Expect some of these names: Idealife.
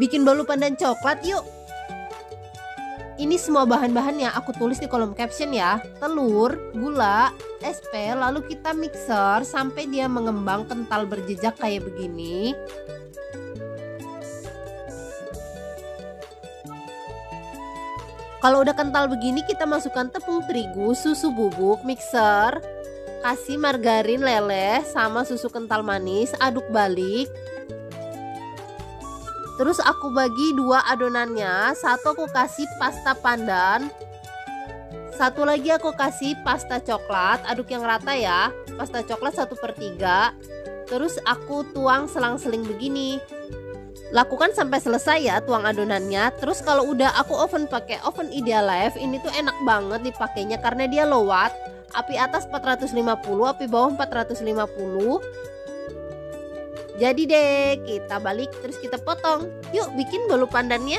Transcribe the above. Bikin bolu pandan coklat yuk. Ini semua bahan-bahannya aku tulis di kolom caption ya. Telur, gula, SP, lalu kita mixer sampai dia mengembang kental berjejak kayak begini. Kalau udah kental begini kita masukkan tepung terigu, susu bubuk, mixer, kasih margarin leleh sama susu kental manis, aduk balik. Terus aku bagi dua adonannya, satu aku kasih pasta pandan, satu lagi aku kasih pasta coklat, aduk yang rata ya, pasta coklat 1/3. Terus aku tuang selang-seling begini. Lakukan sampai selesai ya tuang adonannya. Terus kalau udah aku oven pakai oven Idealife, ini tuh enak banget dipakainya karena dia low watt. Api atas 450, api bawah 450. Jadi deh, kita balik terus kita potong. Yuk bikin bolu pandannya.